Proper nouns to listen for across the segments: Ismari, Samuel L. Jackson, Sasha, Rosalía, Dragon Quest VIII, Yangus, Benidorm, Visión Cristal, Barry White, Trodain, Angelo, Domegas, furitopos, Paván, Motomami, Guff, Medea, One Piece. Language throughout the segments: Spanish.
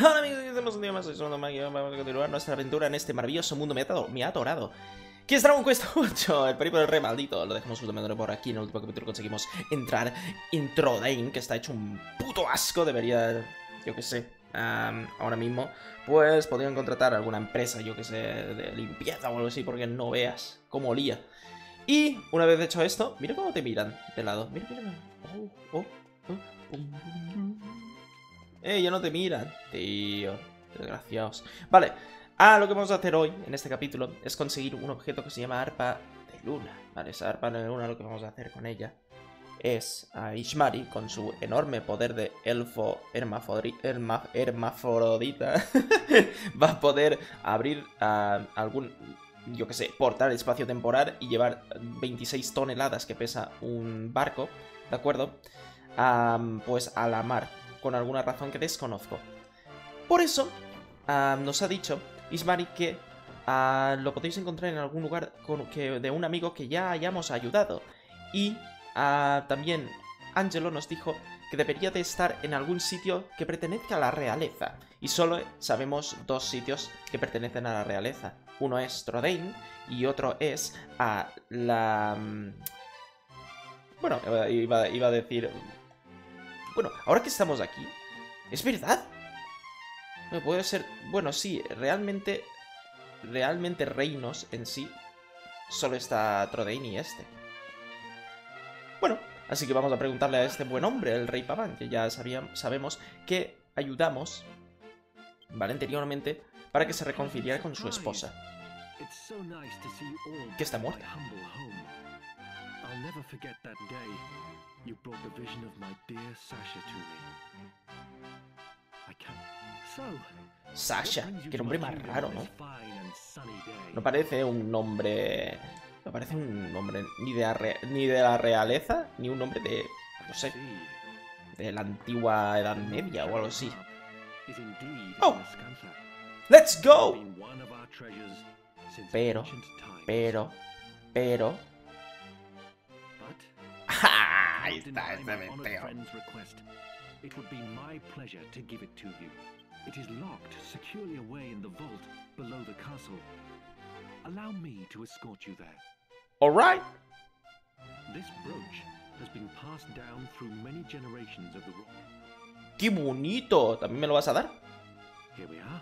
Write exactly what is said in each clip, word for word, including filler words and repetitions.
Hola amigos, aquí estamos un día más, soy Motomami, vamos a continuar nuestra aventura en este maravilloso mundo. Me ha atorado, me ha atorado. Aquí es Dragon Quest ocho, el periplo del re maldito. Lo dejamos justamente por aquí. En el último capítulo conseguimos entrar en Trodain, que está hecho un puto asco. Debería, yo que sé, um, ahora mismo, pues podrían contratar a alguna empresa, yo que sé, de limpieza o algo así, porque no veas cómo olía. Y una vez hecho esto, mira cómo te miran de lado. Mira, mira. Oh, oh, oh. Eh, ya no te miran. Tío, desgraciados. Vale. Ah, lo que vamos a hacer hoy, en este capítulo, es conseguir un objeto que se llama Arpa de Luna. Vale, esa Arpa de Luna, lo que vamos a hacer con ella es a Ismari, con su enorme poder de elfo herma, hermafrodita, va a poder abrir uh, algún, yo que sé, portal espacio-temporal y llevar veintiséis toneladas que pesa un barco, ¿de acuerdo? Um, pues a la mar, con alguna razón que desconozco. Por eso, uh, nos ha dicho Ismari que uh, lo podéis encontrar en algún lugar con, que, de un amigo que ya hayamos ayudado. Y uh, también Angelo nos dijo que debería de estar en algún sitio que pertenezca a la realeza. Y solo sabemos dos sitios que pertenecen a la realeza. Uno es Trodain y otro es a uh, la... Bueno, iba, iba a decir... Bueno, ahora que estamos aquí... ¿Es verdad? No puede ser... Bueno, sí, realmente... Realmente reinos en sí... Solo está Trodain y este. Bueno, así que vamos a preguntarle a este buen hombre, el rey Paván, que ya sabíamos, sabemos que ayudamos, ¿vale? Anteriormente, para que se reconciliara con su esposa, que está muerta. Sasha, qué nombre más raro, ¿no? No parece un nombre... No parece un nombre ni de, re... ni de la realeza, ni un nombre de... no sé... de la antigua Edad Media o algo así. ¡Oh! ¡Let's go! Pero... Pero... Pero... ¡Ja! Ahí está, ese menteo. Allow me to escort you there. All right. This brooch has been passed down through many generations of the royal. ¡Qué bonito! ¿También me lo vas a dar? Here we are.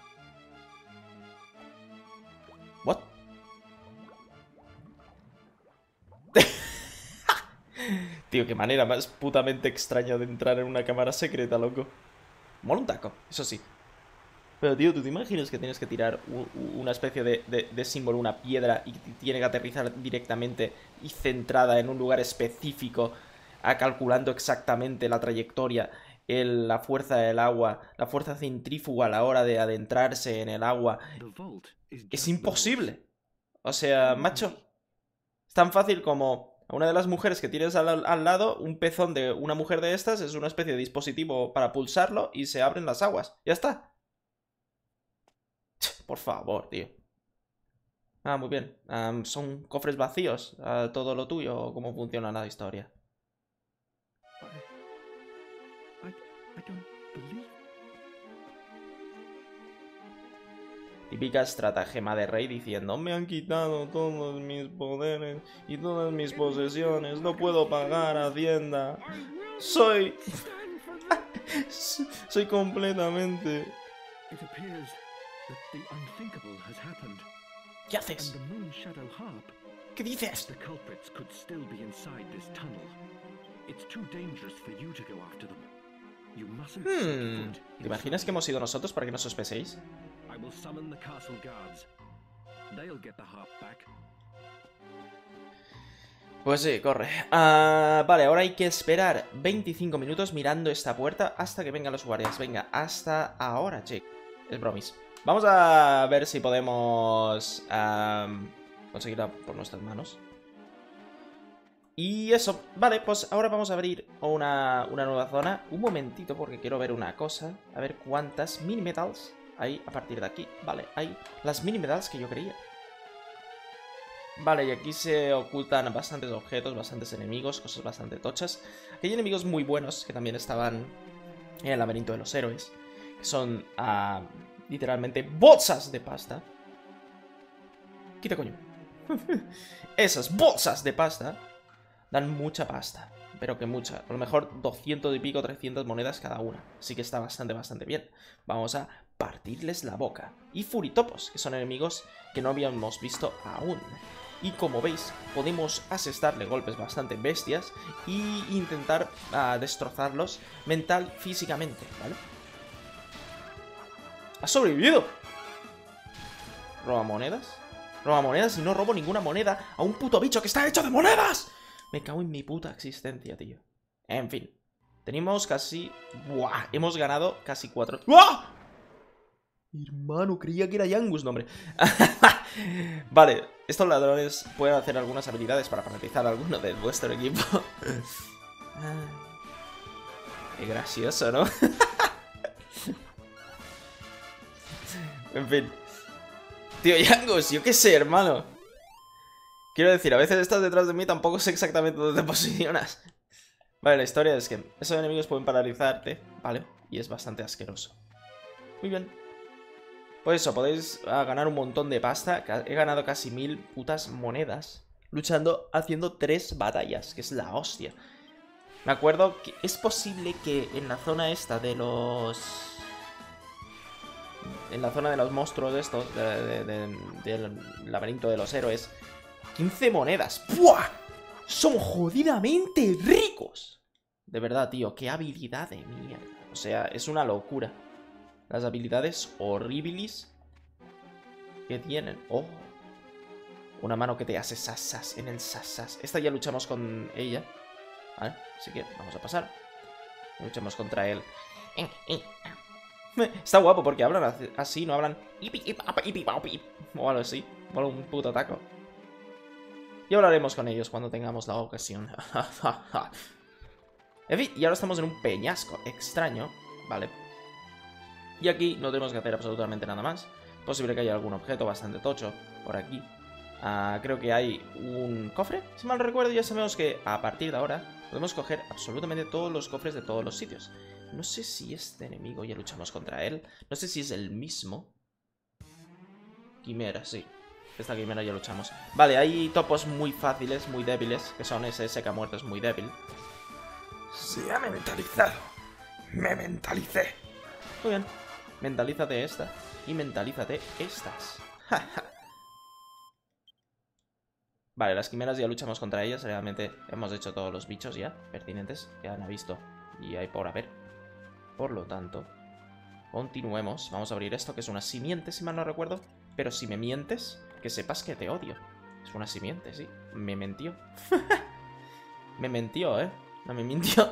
What? Tío, qué manera más putamente extraña de entrar en una cámara secreta, loco. Mola un taco, eso sí. Pero tío, ¿tú te imaginas que tienes que tirar una especie de, de, de símbolo, una piedra, y tiene que aterrizar directamente y centrada en un lugar específico, a calculando exactamente la trayectoria, el, la fuerza del agua, la fuerza centrífuga a la hora de adentrarse en el agua? Es imposible. O sea, macho, es tan fácil como a una de las mujeres que tienes al, al lado, un pezón de una mujer de estas, es una especie de dispositivo para pulsarlo y se abren las aguas. Ya está. Por favor, tío. Ah, muy bien. Um, ¿Son cofres vacíos? Uh, ¿Todo lo tuyo? ¿O cómo funciona la historia? I, I don't believe... Típica estratagema de rey diciendo: me han quitado todos mis poderes y todas mis posesiones. No puedo pagar Hacienda. Soy... Soy completamente... ¿Qué haces? ¿Qué dices? Hmm. ¿Te imaginas que hemos sido nosotros para que no sospeséis? Pues sí, corre. Uh, vale, ahora hay que esperar veinticinco minutos mirando esta puerta hasta que vengan los guardias. Venga, hasta ahora, che. Es bromis. Vamos a ver si podemos um, conseguirla por nuestras manos. Y eso. Vale, pues ahora vamos a abrir una, una nueva zona. Un momentito, porque quiero ver una cosa. A ver cuántas mini medals hay a partir de aquí. Vale, hay las mini medals que yo creía. Vale, y aquí se ocultan bastantes objetos, bastantes enemigos, cosas bastante tochas. Aquí hay enemigos muy buenos que también estaban en el laberinto de los héroes. son uh, literalmente bolsas de pasta. Quita, coño. Esas bolsas de pasta dan mucha pasta, pero que mucha. A lo mejor doscientas y pico, trescientas monedas cada una. Así que está bastante, bastante bien. Vamos a partirles la boca. Y furitopos, que son enemigos que no habíamos visto aún. Y como veis, podemos asestarle golpes bastante bestias y intentar uh, destrozarlos mental, físicamente, ¿vale? ¡Ha sobrevivido! ¿Roba monedas? Roba monedas y no robo ninguna moneda a un puto bicho que está hecho de monedas. Me cago en mi puta existencia, tío. En fin. Tenemos casi... ¡Buah! Hemos ganado casi cuatro... ¡Buah! Hermano, creía que era Yangus, no, hombre. Vale, estos ladrones pueden hacer algunas habilidades para paralizar a alguno de vuestro equipo. Qué gracioso, ¿no? En fin. Tío Yangus, yo qué sé, hermano. Quiero decir, a veces estás detrás de mí, tampoco sé exactamente dónde te posicionas. Vale, la historia es que esos enemigos pueden paralizarte, ¿vale? Y es bastante asqueroso. Muy bien. Pues eso, podéis ah, ganar un montón de pasta. He ganado casi mil putas monedas luchando, haciendo tres batallas, que es la hostia. Me acuerdo que es posible que en la zona esta de los... En la zona de los monstruos estos, de, de, de, de, del laberinto de los héroes, quince monedas. ¡Puah! Son jodidamente ricos. De verdad, tío, qué habilidad de mierda. O sea, es una locura. Las habilidades horribles que tienen. ¡Oh! Una mano que te hace sasas en el sasas. Esta ya luchamos con ella. Vale, así que vamos a pasar. Luchamos contra él. Está guapo porque hablan así, no hablan... O algo así. O algún puto taco. Y hablaremos con ellos cuando tengamos la ocasión. En fin, y ahora estamos en un peñasco extraño. Vale. Y aquí no tenemos que hacer absolutamente nada más. Posible que haya algún objeto bastante tocho por aquí. Uh, creo que hay un cofre, si mal no recuerdo. Ya sabemos que a partir de ahora podemos coger absolutamente todos los cofres de todos los sitios. No sé si este enemigo ya luchamos contra él. No sé si es el mismo. Quimera, sí. Esta quimera ya luchamos. Vale, hay topos muy fáciles, muy débiles, que son ese secamuertos muy débil. Se ha mentalizado. Me mentalicé. Muy bien. Mentalízate esta. Y mentalízate estas. Vale, las quimeras ya luchamos contra ellas. Realmente hemos hecho todos los bichos ya pertinentes que han visto y hay por haber. Por lo tanto, continuemos. Vamos a abrir esto, que es una simiente, si mal no recuerdo. Pero si me mientes, que sepas que te odio. Es una simiente, sí. Me mentió. Me mentió, ¿eh? No me mintió.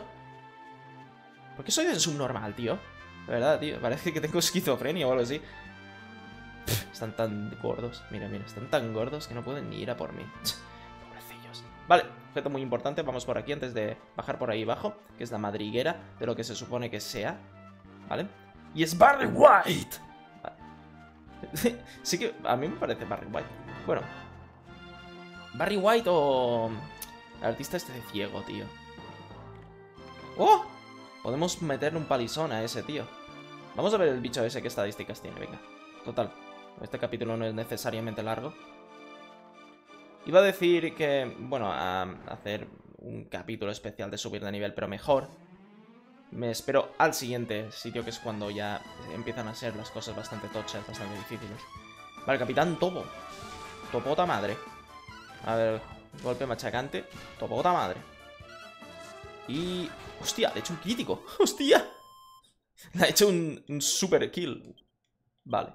¿Por qué soy de subnormal, tío? De verdad, tío, parece que tengo esquizofrenia o algo así. Pff, están tan gordos. Mira, mira, están tan gordos que no pueden ni ir a por mí. Pobrecillos. Vale, objeto muy importante. Vamos por aquí antes de bajar por ahí abajo, que es la madriguera de lo que se supone que sea. Vale. Y es Barry White. Vale. Sí que a mí me parece Barry White. Bueno. Barry White o... El artista este de ciego, tío. ¡Oh! Podemos meterle un palizón a ese tío. Vamos a ver el bicho ese, qué estadísticas tiene, venga. Total, este capítulo no es necesariamente largo. Iba a decir que, bueno, a hacer un capítulo especial de subir de nivel, pero mejor me espero al siguiente sitio, que es cuando ya empiezan a ser las cosas bastante tochas, bastante difíciles. Vale, Capitán Topo. Topota madre. A ver, golpe machacante. Topota madre. Y... ¡Hostia! Le he hecho un crítico. ¡Hostia! Le he hecho un, un super kill. Vale.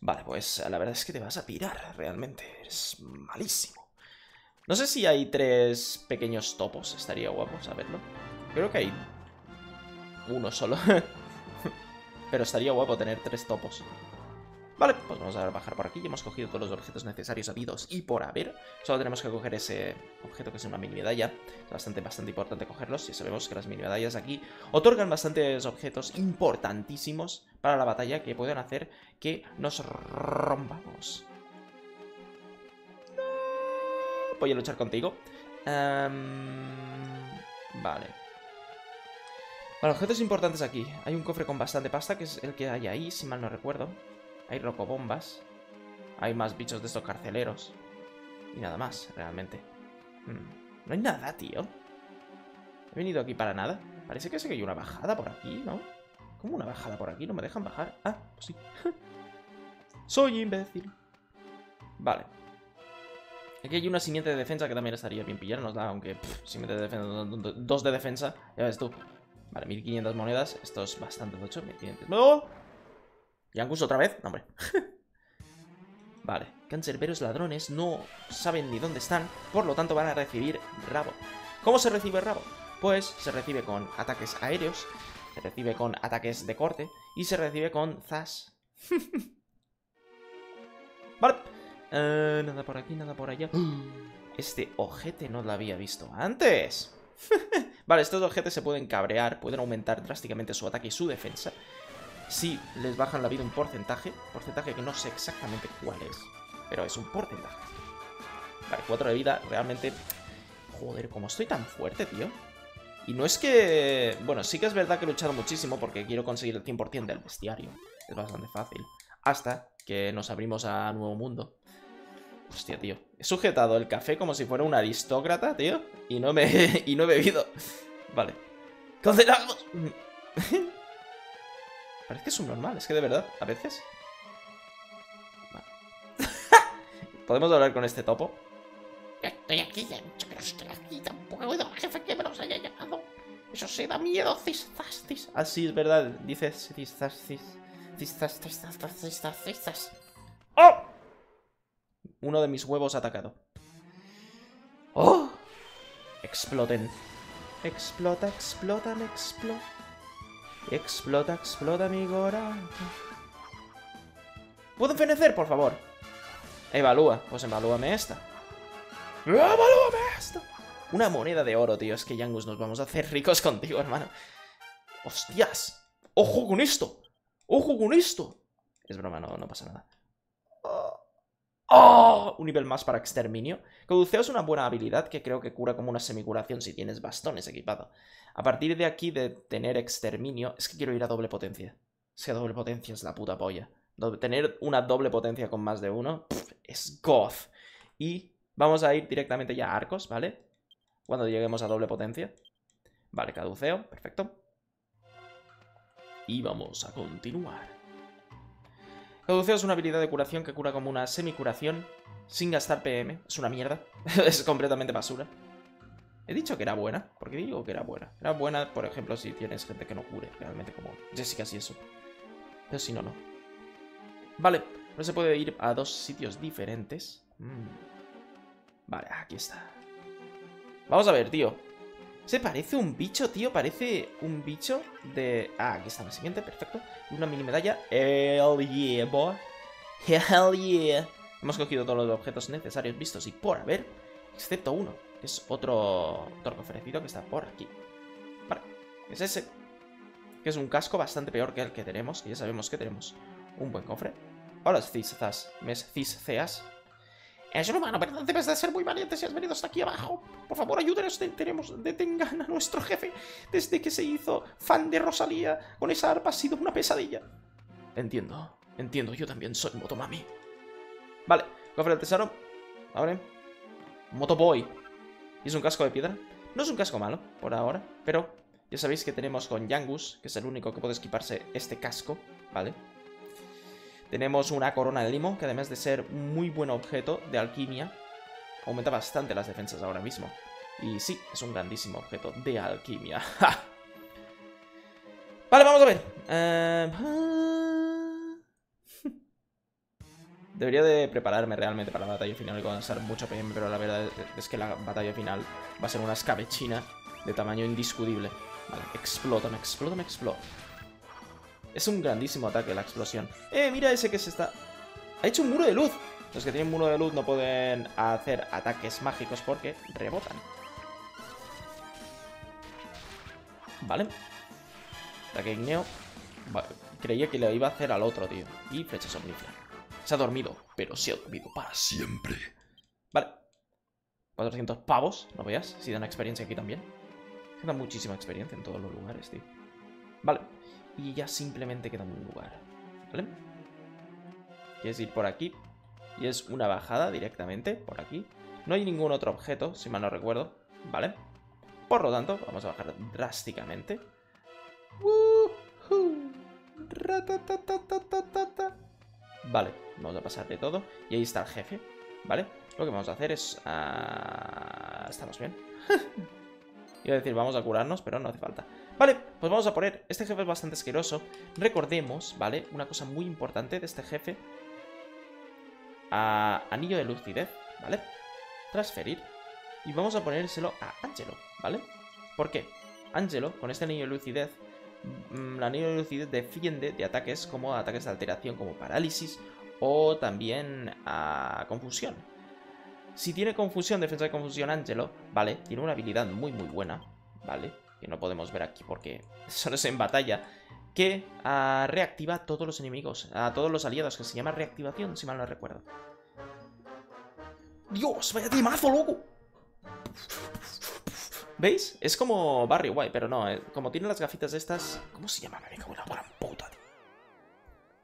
Vale, pues la verdad es que te vas a pirar. Realmente. Eres malísimo. No sé si hay tres pequeños topos. Estaría guapo saberlo. Creo que hay uno solo. Pero estaría guapo tener tres topos. Vale, pues vamos a bajar por aquí. Ya hemos cogido todos los objetos necesarios habidos y por haber. Solo tenemos que coger ese objeto que es una mini medalla. Es bastante, bastante importante cogerlos. Y sabemos que las mini medallas aquí otorgan bastantes objetos importantísimos para la batalla que pueden hacer que nos rompamos. Voy a luchar contigo. Um, vale. Bueno, objetos importantes aquí. Hay un cofre con bastante pasta, que es el que hay ahí, si mal no recuerdo. Hay rocobombas. Hay más bichos de estos carceleros. Y nada más, realmente. Hmm. No hay nada, tío. He venido aquí para nada. Parece que sé que hay una bajada por aquí, ¿no? ¿Cómo una bajada por aquí? ¿No me dejan bajar? Ah, pues sí. Soy imbécil. Vale. Aquí hay una simiente de defensa que también estaría bien pillárnosla, aunque pff, simiente de defensa, dos de defensa, ya ves tú. Vale, mil quinientas monedas, esto es bastante de ocho, mil quinientas. ¡No! ¿Yangus otra vez? No, hombre. Vale, cancerberos ladrones no saben ni dónde están, por lo tanto van a recibir rabo. ¿Cómo se recibe rabo? Pues se recibe con ataques aéreos, se recibe con ataques de corte y se recibe con zas. Vale. Uh, nada por aquí, nada por allá. Este ojete no lo había visto antes. Vale, estos ojetes se pueden cabrear, pueden aumentar drásticamente su ataque y su defensa. Si les bajan la vida un porcentaje, porcentaje que no sé exactamente cuál es, pero es un porcentaje. Vale, cuatro de vida, realmente... Joder, cómo estoy tan fuerte, tío. Y no es que... Bueno, sí que es verdad que he luchado muchísimo porque quiero conseguir el cien por cien del bestiario. Es bastante fácil. Hasta que nos abrimos a Nuevo Mundo. Hostia, tío. He sujetado el café como si fuera un aristócrata, tío. Y no me... y no he bebido. Vale. ¡Condenamos! Parece subnormal. Es que de verdad, a veces... Vale. ¿Podemos hablar con este topo? Estoy aquí, ya mucho que no estoy aquí. Tampoco he oído al jefe que me los haya llamado. Eso sí da miedo. Cis, zas, cis. Ah, sí, es verdad. Dices cis, zas, cis. Cis, zas, cis, zas, cis, zas, cis, zas. ¡Oh! Uno de mis huevos atacado. ¡Oh! Exploten. Explota, explota, me explota. Explota, explota, mi gora. ¿Puedo envenecer, por favor? Evalúa. Pues evalúame esta. ¡Evalúame esta! Una moneda de oro, tío. Es que, Yangus, nos vamos a hacer ricos contigo, hermano. ¡Hostias! ¡Ojo con esto! ¡Ojo con esto! Es broma, no, no pasa nada. ¡Oh! Un nivel más para exterminio. Caduceo es una buena habilidad que creo que cura como una semicuración si tienes bastones equipado. A partir de aquí de tener exterminio... Es que quiero ir a doble potencia. Es que doble potencia es la puta polla. Do- tener una doble potencia con más de uno... Pff, es goth. Y vamos a ir directamente ya a arcos, ¿vale? Cuando lleguemos a doble potencia. Vale, caduceo. Perfecto. Y vamos a continuar. Caduceo es una habilidad de curación que cura como una semicuración sin gastar P M. Es una mierda. Es completamente basura. He dicho que era buena. ¿Por qué digo que era buena? Era buena, por ejemplo, si tienes gente que no cure realmente, como Jessica y eso. Pero si no, no. Vale. No se puede ir a dos sitios diferentes. Mm. Vale, aquí está. Vamos a ver, tío. Se parece un bicho, tío. Parece un bicho de... Ah, aquí está la siguiente, perfecto. Una mini medalla. Hell yeah, boy. Hell yeah. Hemos cogido todos los objetos necesarios vistos y por haber, excepto uno, que es otro torco ofrecido que está por aquí. Vale, es ese. Que es un casco bastante peor que el que tenemos, que ya sabemos que tenemos un buen cofre. Ahora es cis-zas, mes cis-ceas. Es un humano, pero debes de ser muy valiente si has venido hasta aquí abajo. Por favor, ayúdenos, detenemos, detengan a nuestro jefe. Desde que se hizo fan de Rosalía, con esa arpa ha sido una pesadilla. Entiendo, entiendo, yo también soy Motomami. Vale, cofre del tesoro. Abre. Motoboy. ¿Y es un casco de piedra? No es un casco malo, por ahora, pero ya sabéis que tenemos con Yangus, que es el único que puede esquiparse este casco, ¿vale? Tenemos una corona de limo, que además de ser un muy buen objeto de alquimia, aumenta bastante las defensas ahora mismo. Y sí, es un grandísimo objeto de alquimia. ¡Ja! Vale, vamos a ver. Uh... Debería de prepararme realmente para la batalla final y gastar mucho P M, pero la verdad es que la batalla final va a ser una escabechina de tamaño indiscutible. Vale, explótame, explótame, explótame. Es un grandísimo ataque la explosión. Eh, mira ese que se está... Ha hecho un muro de luz. Los que tienen muro de luz no pueden hacer ataques mágicos porque rebotan. Vale. Ataque igneo. Vale. Creía que le iba a hacer al otro, tío. Y flecha somnífera. Se ha dormido, pero se ha dormido para siempre. Vale. cuatrocientos pavos, no veas. Si dan experiencia aquí también. Se da muchísima experiencia en todos los lugares, tío. Vale. Y ya simplemente queda un lugar. ¿Vale? Quieres ir por aquí. Y es una bajada directamente por aquí. No hay ningún otro objeto, si mal no recuerdo. Vale. Por lo tanto, vamos a bajar drásticamente. Vale, vamos a pasar de todo. Y ahí está el jefe. Vale, lo que vamos a hacer es... Uh... Estamos bien. Iba a decir, vamos a curarnos, pero no hace falta. Vale, pues vamos a poner... Este jefe es bastante asqueroso. Recordemos, ¿vale? Una cosa muy importante de este jefe. Uh... Anillo de lucidez, ¿vale? Transferir. Y vamos a ponérselo a Angelo, ¿vale? ¿Por qué? Angelo, con este anillo de lucidez... El anillo de lucidez defiende de ataques como ataques de alteración, como parálisis o también a confusión. Si tiene confusión, defensa de confusión, Angelo, ¿vale? Tiene una habilidad muy muy buena, ¿vale? Que no podemos ver aquí porque solo es en batalla. Que uh, reactiva a todos los enemigos, a todos los aliados, que se llama reactivación, si mal no recuerdo. ¡Dios, vaya timazo, loco! ¿Veis? Es como Barry White, pero no, eh. Como tiene las gafitas estas... ¿Cómo se llama? Me cago en la gran puta, tío.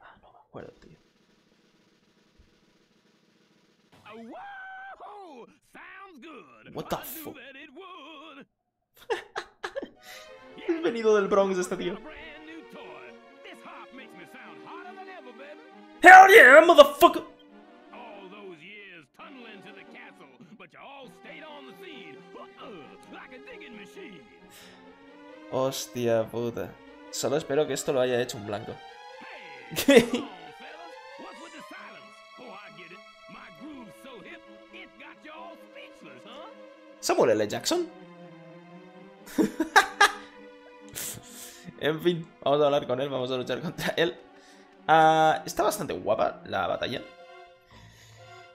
Ah, no me acuerdo, tío. What the fuck? He venido del Bronx este tío. Hell yeah, motherfucker! Hostia puta. Solo espero que esto lo haya hecho un blanco. Samuel L. Jackson. En fin, vamos a hablar con él, vamos a luchar contra él. Uh, está bastante guapa la batalla.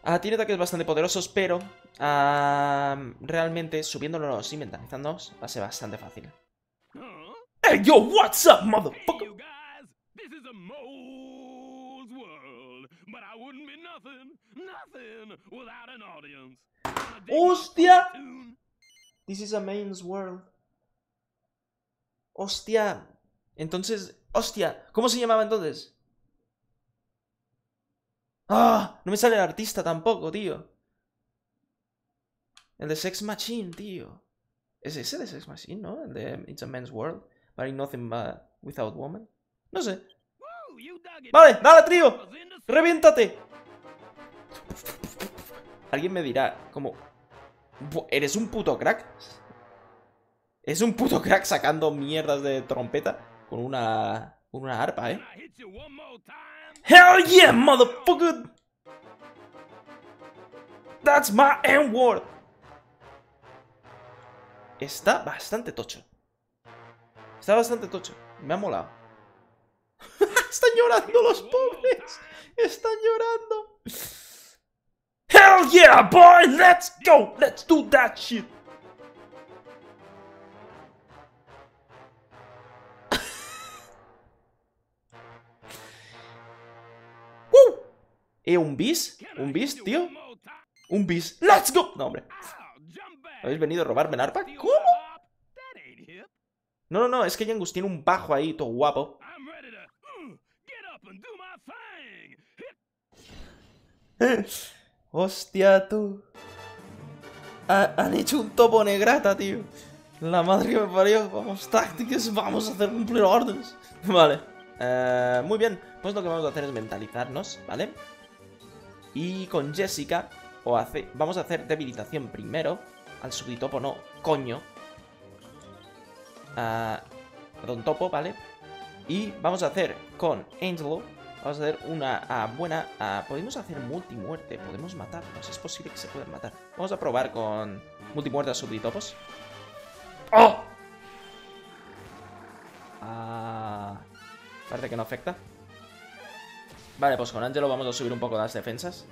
Uh, tiene ataques bastante poderosos, pero uh, realmente subiéndolos y mentalizándolos va a ser bastante fácil. Hey yo, what's up, motherfucker? Hostia. This is a man's world. Hostia. Entonces, hostia, ¿cómo se llamaba entonces? ¡Ah! No me sale el artista tampoco, tío. El de Sex Machine, tío. Es ese de Sex Machine, ¿no? El de It's a Man's World, but it's nothing but without woman. No sé. Vale, dale, tío. Reviéntate. Alguien me dirá, como... ¿Eres un puto crack? ¿Es un puto crack sacando mierdas de trompeta? Con una... Con una arpa, ¿eh? Hell yeah, motherfucker. That's my N-word. Está bastante tocho. Está bastante tocho. Me ha molado. Están llorando los pobres. Están llorando. Hell yeah, boy. Let's go. Let's do that shit. Eh, un bis, un bis, tío. Un bis, let's go. No, hombre. ¿Habéis venido a robarme el arpa? ¿Cómo? No, no, no, es que Yangus tiene un bajo ahí, todo guapo. Hostia, tú. Ha, han hecho un topo negrata, tío. La madre que me parió. Vamos, tácticas, vamos a hacer cumplir órdenes. Vale, eh, muy bien. Pues lo que vamos a hacer es mentalizarnos, ¿vale? Y con Jessica o hace, vamos a hacer debilitación primero. Al subitopo no, coño. Uh, perdón, topo, ¿vale? Y vamos a hacer con Angelo. Vamos a hacer una uh, buena... Uh, podemos hacer multimuerte, podemos matarnos. Es posible que se puedan matar. Vamos a probar con multimuerte a subitopos. ¡Oh! Uh, parece que no afecta. Vale, pues con Angelo vamos a subir un poco las defensas.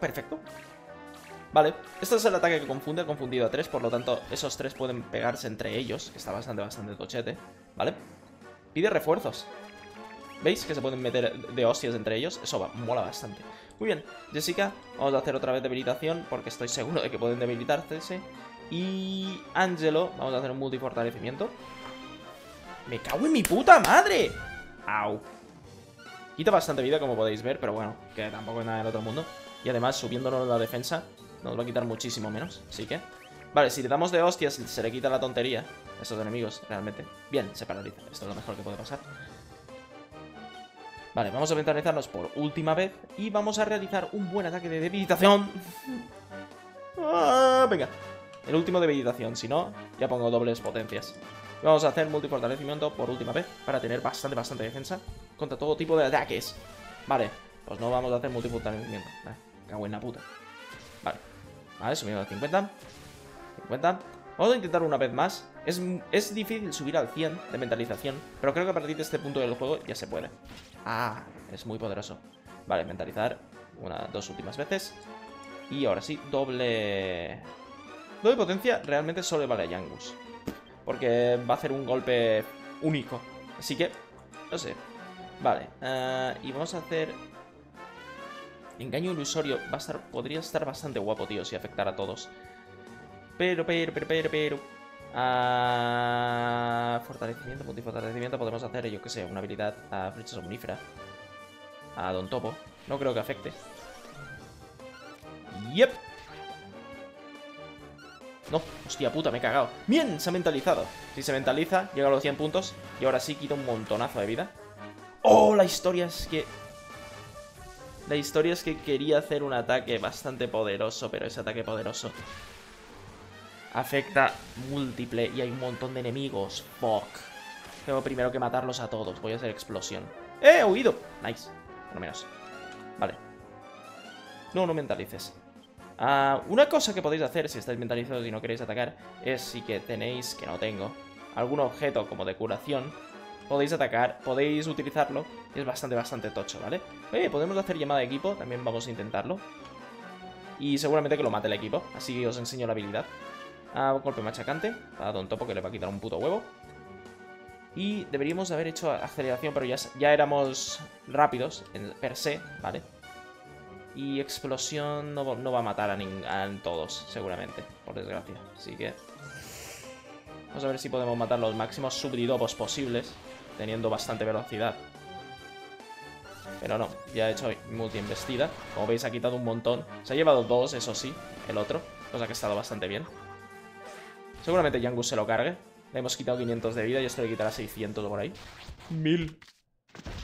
Perfecto. Vale, este es el ataque que confunde. Ha confundido a tres, por lo tanto esos tres pueden pegarse entre ellos. Está bastante, bastante tochete. Vale. Pide refuerzos. ¿Veis? Que se pueden meter de hostias entre ellos. Eso va, mola bastante. Muy bien, Jessica, vamos a hacer otra vez debilitación, porque estoy seguro de que pueden debilitarse. Y Angelo, vamos a hacer un multifortalecimiento. ¡Me cago en mi puta madre! ¡Au! Quita bastante vida, como podéis ver, pero bueno, que tampoco es nada del otro mundo. Y además, subiéndonos la defensa, nos va a quitar muchísimo menos, así que... Vale, si le damos de hostias, se le quita la tontería a estos enemigos, realmente. Bien, se paraliza. Esto es lo mejor que puede pasar. Vale, vamos a mentalizarnos por última vez y vamos a realizar un buen ataque de debilitación. Ah, venga, el último de debilitación, si no, ya pongo dobles potencias. Vamos a hacer multifortalecimiento por última vez para tener bastante, bastante defensa contra todo tipo de ataques. Vale, pues no vamos a hacer multifortalecimiento. Vale, cago en la puta. Vale, vale, subimos a cincuenta. cincuenta. Vamos a intentar una vez más. Es, es difícil subir al cien de mentalización, pero creo que a partir de este punto del juego ya se puede. Ah, es muy poderoso. Vale, mentalizar una, dos últimas veces. Y ahora sí, doble... Doble potencia realmente solo vale a Yangus, porque va a hacer un golpe único. Así que, no sé. Vale, uh, y vamos a hacer... Engaño ilusorio va a estar, podría estar bastante guapo, tío, si afectara a todos. Pero, pero, pero, pero, pero... Uh, fortalecimiento, multifortalecimiento. Podemos hacer, yo que sé, una habilidad a flecha somnífera. A Don Topo. No creo que afecte. Yep. No, hostia puta, me he cagado. Bien, se ha mentalizado. Si se mentaliza, llega a los cien puntos. Y ahora sí quita un montonazo de vida. Oh, la historia es que... La historia es que quería hacer un ataque bastante poderoso, pero ese ataque poderoso afecta múltiple y hay un montón de enemigos. Fuck. Tengo primero que matarlos a todos. Voy a hacer explosión. ¡Eh! ¡He huido! Nice. Por menos. Vale. No, no mentalices. Uh, una cosa que podéis hacer si estáis mentalizados y no queréis atacar es si que tenéis, que no tengo, algún objeto como de curación. Podéis atacar, podéis utilizarlo. Es bastante, bastante tocho, ¿vale? Eh, podemos hacer llamada de equipo. También vamos a intentarlo. Y seguramente que lo mate el equipo. Así que os enseño la habilidad. Ah, un golpe machacante a Don Topo, que le va a quitar un puto huevo. Y deberíamos haber hecho aceleración, pero ya, ya éramos rápidos en per se, ¿vale? Y explosión no, no va a matar a, nin, a todos, seguramente, por desgracia. Así que... Vamos a ver si podemos matar los máximos subdidobos posibles, teniendo bastante velocidad. Pero no, ya he hecho multi-investida. Como veis, ha quitado un montón. Se ha llevado dos, eso sí, el otro, cosa que ha estado bastante bien. Seguramente Yangus se lo cargue. Le hemos quitado quinientos de vida y esto le quitará seiscientos por ahí. ¡Mil!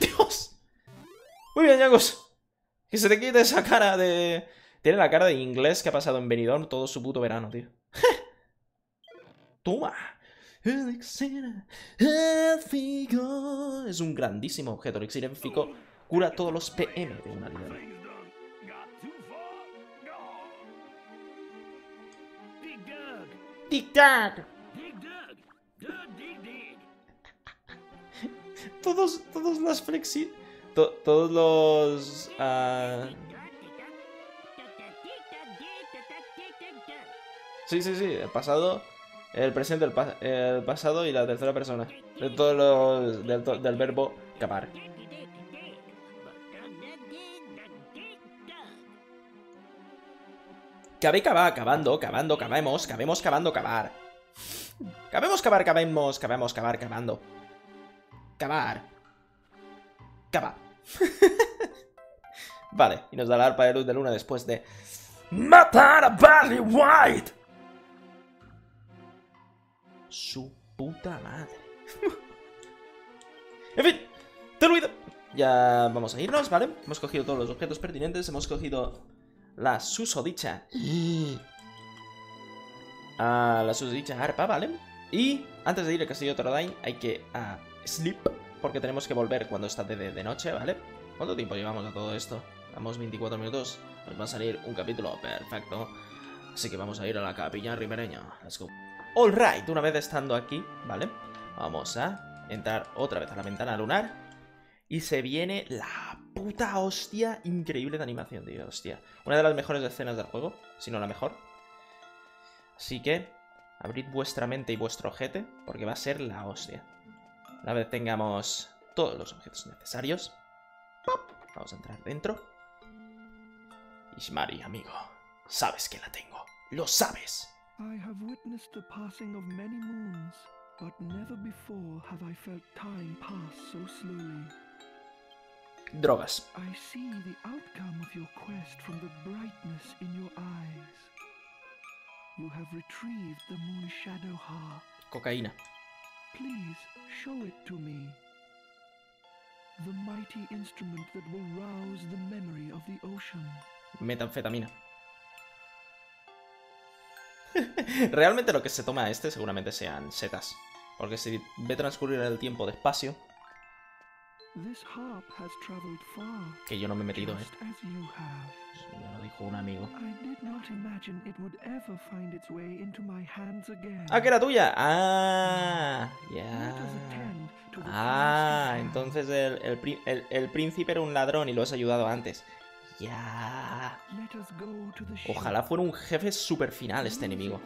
¡Dios! Muy bien, Yangus. Que se te quite esa cara de... Tiene la cara de inglés que ha pasado en Benidorm todo su puto verano, tío. ¡Toma! Es un grandísimo objeto. El elixir élfico cura todos los P M de una librería. ¡Tic-tac! Todos, todos los flexi... To, todos los... Uh... Sí, sí, sí, el pasado, el presente, el, pa el pasado y la tercera persona. De todos los... del, to del verbo capar. Cabe, cava, cavando, cavando, cavemos, cabemos, cavando, cavar. Cabemos, cavar, cabemos, cabemos, cavar, cavando. Cavar. Cava. Vale, y nos da la arpa de luz de luna después de... ¡Matar a Barry White! Su puta madre. En fin, te olvido. Ya vamos a irnos, ¿vale? Hemos cogido todos los objetos pertinentes, hemos cogido... La susodicha. Ah, la susodicha arpa, ¿vale? Y antes de ir al castillo Trodain hay que ah, sleep, porque tenemos que volver cuando está de, de noche, ¿vale? ¿Cuánto tiempo llevamos a todo esto? Vamos veinticuatro minutos. Nos va a salir un capítulo perfecto. Así que vamos a ir a la capilla ribereña. Let's go. Alright, una vez estando aquí, ¿vale? Vamos a entrar otra vez a la ventana lunar. Y se viene la... Puta hostia, increíble de animación, tío, hostia. Una de las mejores escenas del juego, si no la mejor. Así que, abrid vuestra mente y vuestro ojete, porque va a ser la hostia. Una vez tengamos todos los objetos necesarios, ¡pop! Vamos a entrar dentro. Ismari, amigo, sabes que la tengo, lo sabes. I have witnessed the passing of many moons, but never before have I felt time pass so slowly. Drogas. I see the outcome of your quest from the brightness in your eyes. You have retrieved the moon shadow heart. Cocaína. Please show it to me. The mighty instrument that will rouse the memory of the ocean. Metanfetamina. Realmente lo que se toma a este seguramente sean setas, porque si ve transcurrir el tiempo despacio. Que yo no me he metido, ¿eh? Me lo dijo un amigo. ¡Ah, que era tuya! ¡Ah! Ya. Yeah. ¡Ah! Entonces el, el, el, el príncipe era un ladrón y lo has ayudado antes. Ya. Yeah. Ojalá fuera un jefe super final este enemigo.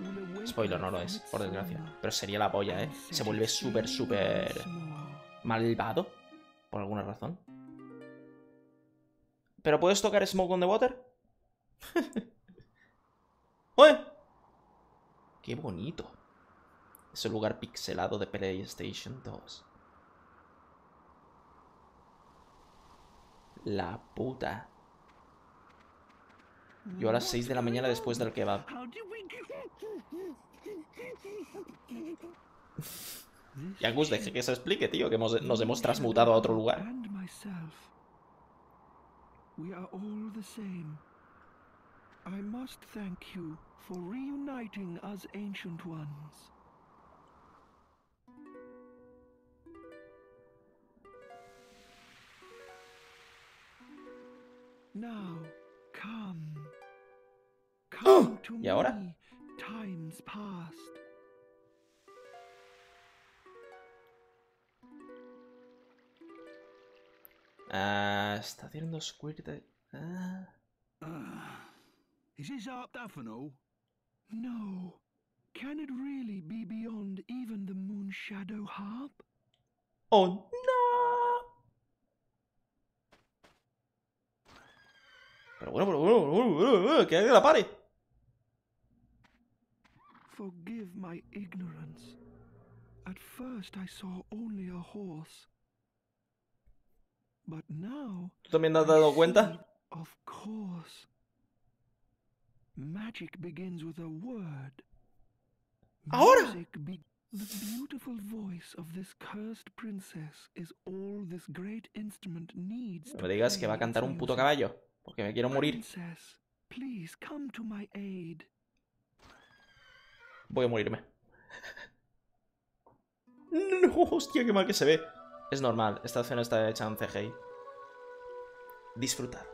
Spoiler, no lo es, por desgracia. Pero sería la polla, ¿eh? Se vuelve súper, súper malvado, por alguna razón. ¿Pero puedes tocar Smoke on the Water? ¡Oye! ¡Qué bonito! Ese lugar pixelado de PlayStation dos. La puta. Yo a las seis de la mañana después del kebab. Yangus, deje que se explique, tío, que hemos, nos hemos transmutado a otro lugar. Now, come. Come to me. ¿Y ahora? Times past. Ah, está haciendo squirt. Ah. Is this art daffodil? No. Can it really be beyond even the moon shadow harp? Oh no. Pero bueno, pero bueno, bueno, bueno, bueno, que alguien la pare. Forgive my ignorance. At first I saw only a horse. ¿Tú también has dado cuenta? Ahora. No me digas que va a cantar un puto caballo, porque me quiero morir. Voy a morirme. No, hostia, qué mal que se ve. Es normal, esta escena está hecha en C G I. Disfrutar.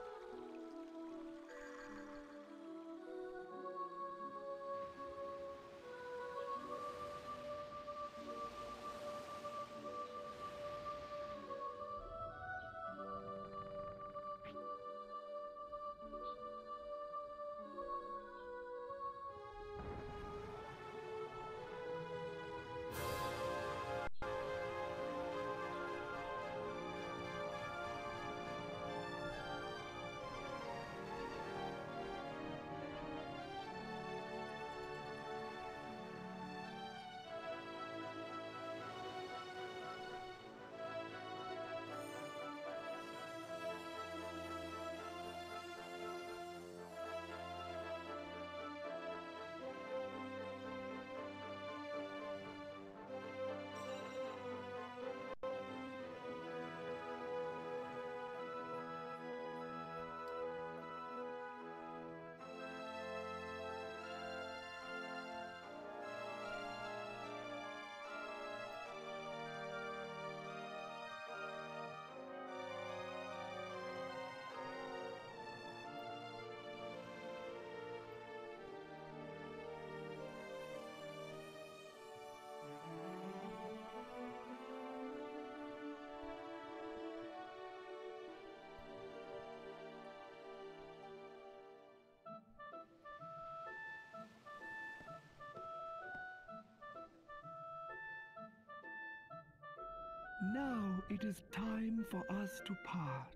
Now it is time for us to part.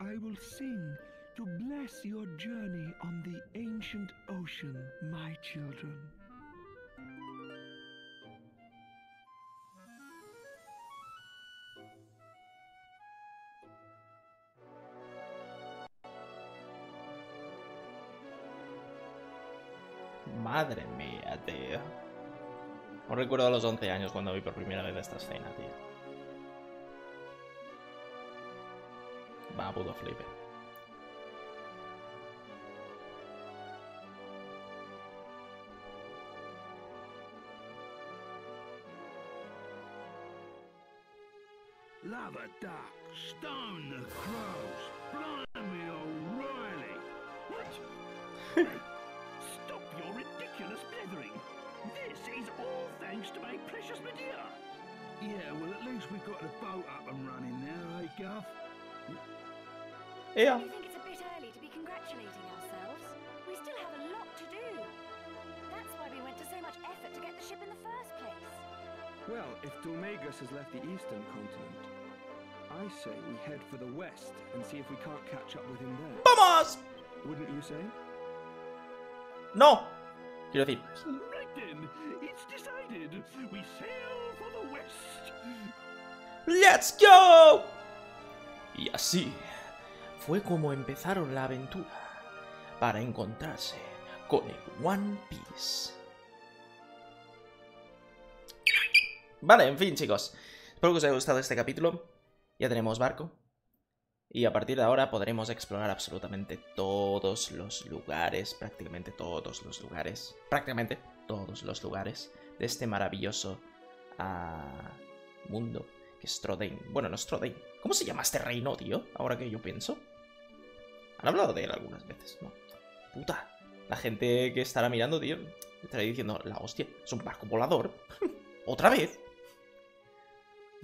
I will sing to bless your journey on the ancient ocean, my children. Madre mía, tío. No recuerdo a los once años cuando vi por primera vez esta escena, tío. Va, puto flipe. Lava duck, stone the crows, blimey O'Reilly. What? Stop your ridiculous blithering. This is all thanks to my precious Medea. Yeah, well at least we've got the boat up and running now, eh, Guff? Yeah. Do you think it's a bit early to be congratulating ourselves? We still have a lot to do. That's why we went to so much effort to get the ship in the first place. Well, if Domegas has left the eastern continent, I say we head for the west and see if we can't catch up with him there. ¡Vamos! Wouldn't you say? No. Quiero decir. Right then, it's decided. We sail for the west. Let's go. Y así fue como empezaron la aventura para encontrarse con el One Piece. Vale, en fin, chicos. Espero que os haya gustado este capítulo. Ya tenemos barco. Y a partir de ahora podremos explorar absolutamente todos los lugares, prácticamente todos los lugares, prácticamente todos los lugares de este maravilloso uh, mundo que es Trodain. Bueno, no es Trodain. ¿Cómo se llama este reino, tío? Ahora que yo pienso. Han hablado de él algunas veces, ¿no? Puta. La gente que estará mirando, tío, estará diciendo, la hostia, es un barco volador. ¿Otra vez?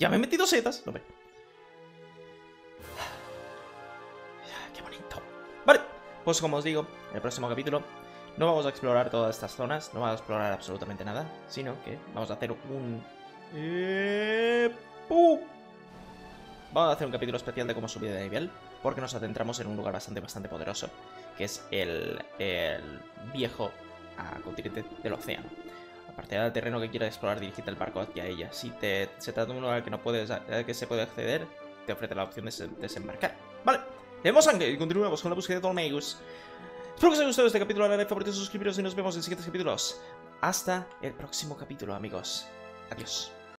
Ya me he metido setas. No me... Qué bonito. Vale, pues como os digo, en el próximo capítulo no vamos a explorar todas estas zonas, no vamos a explorar absolutamente nada, sino que vamos a hacer un... Vamos a hacer un capítulo especial de cómo subir de nivel, porque nos adentramos en un lugar bastante, bastante poderoso, que es el, el viejo ah, continente del océano. Partida del terreno que quieras explorar, dirigite el barco hacia ella. Si te, se trata de un lugar que no puedes, que se puede acceder, te ofrece la opción de se, desembarcar. Vale, tenemos sangre y continuamos con la búsqueda de Domegas. Espero que os haya gustado este capítulo, darle favorito, suscribiros y nos vemos en siguientes capítulos. Hasta el próximo capítulo, amigos. Adiós.